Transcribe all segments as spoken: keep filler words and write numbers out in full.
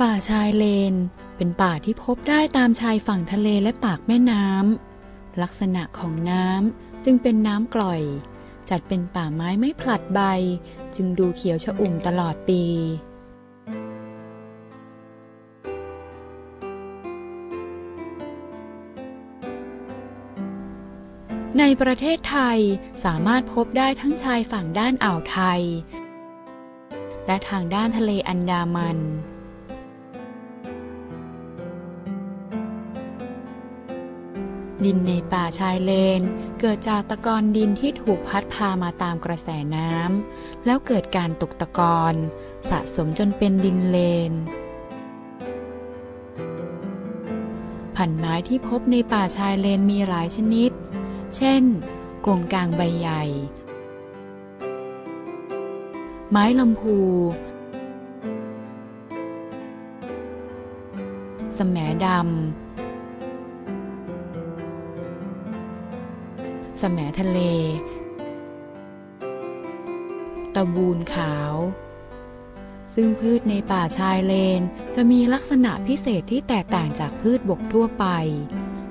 ป่าชายเลนเป็นป่าที่พบได้ตามชายฝั่งทะเลและปากแม่น้ำลักษณะของน้ำจึงเป็นน้ำกร่อยจัดเป็นป่าไม้ไม่ผลัดใบจึงดูเขียวชอุ่มตลอดปีในประเทศไทยสามารถพบได้ทั้งชายฝั่งด้านอ่าวไทยและทางด้านทะเลอันดามันดินในป่าชายเลนเกิดจากตะกอนดินที่ถูกพัดพามาตามกระแสน้ำแล้วเกิดการตกตะกอนสะสมจนเป็นดินเลนพันไม้ที่พบในป่าชายเลนมีหลายชนิดเช่นกงกางใบใหญ่ไม้ลำพูแสมดำแสมทะเลตะบูนขาวซึ่งพืชในป่าชายเลนจะมีลักษณะพิเศษที่แตกต่างจากพืชบกทั่วไป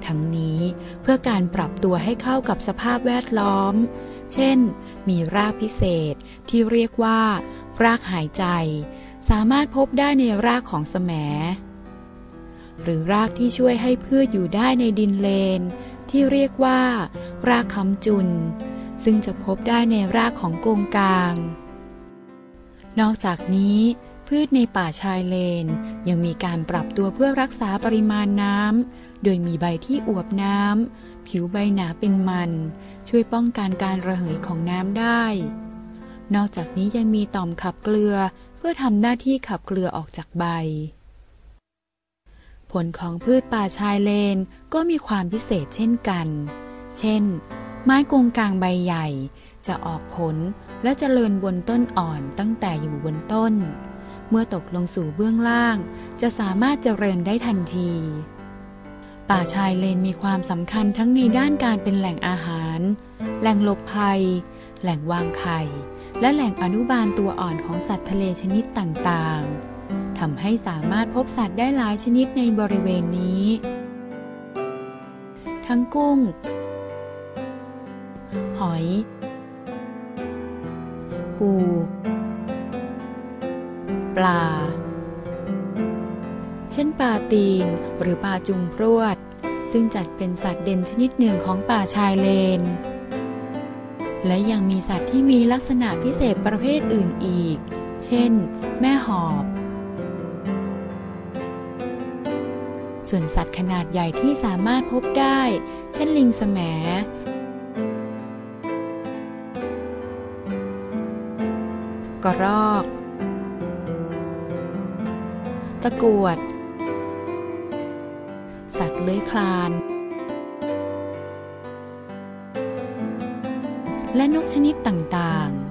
ทั้งนี้เพื่อการปรับตัวให้เข้ากับสภาพแวดล้อมเช่นมีรากพิเศษที่เรียกว่ารากหายใจสามารถพบได้ในรากของแสมหรือรากที่ช่วยให้พืชอยู่ได้ในดินเลนที่เรียกว่ารากคำจุนซึ่งจะพบได้ในรากของกงกางนอกจากนี้พืชในป่าชายเลนยังมีการปรับตัวเพื่อรักษาปริมาณน้ำโดยมีใบที่อวบน้ำผิวใบหนาเป็นมันช่วยป้องกันการระเหยของน้ำได้นอกจากนี้ยังมีต่อมขับเกลือเพื่อทำหน้าที่ขับเกลือออกจากใบผลของพืชป่าชายเลนก็มีความพิเศษเช่นกันเช่นไม้กงกางใบใหญ่จะออกผลและเจริญบนต้นอ่อนตั้งแต่อยู่บนต้นเมื่อตกลงสู่เบื้องล่างจะสามารถเจริญได้ทันทีป่าชายเลนมีความสำคัญทั้งในด้านการเป็นแหล่งอาหารแหล่งหลบภัยแหล่งวางไข่และแหล่งอนุบาลตัวอ่อนของสัตว์ทะเลชนิดต่างๆทำให้สามารถพบสัตว์ได้หลายชนิดในบริเวณนี้ทั้งกุ้งหอยปูปลาเช่นปลาตีนหรือปลาจุงพรวดซึ่งจัดเป็นสัตว์เด่นชนิดหนึ่งของป่าชายเลนและยังมีสัตว์ที่มีลักษณะพิเศษประเภทอื่นอีกเช่นแม่หอบส่วนสัตว์ขนาดใหญ่ที่สามารถพบได้เช่นลิงแสมกระรอกตะกรวดสัตว์เลื้อยคลานและนกชนิดต่างๆ